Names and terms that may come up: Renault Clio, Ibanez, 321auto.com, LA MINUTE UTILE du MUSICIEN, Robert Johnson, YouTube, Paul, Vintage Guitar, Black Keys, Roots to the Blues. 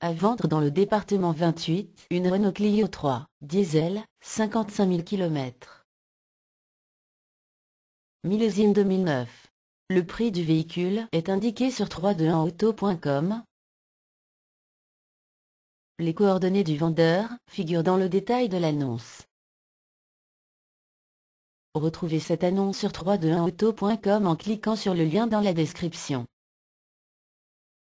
À vendre dans le département 28, une Renault Clio 3, diesel, 55 000 km. Millésime 2009. Le prix du véhicule est indiqué sur 321auto.com. Les coordonnées du vendeur figurent dans le détail de l'annonce. Retrouvez cette annonce sur 321auto.com en cliquant sur le lien dans la description.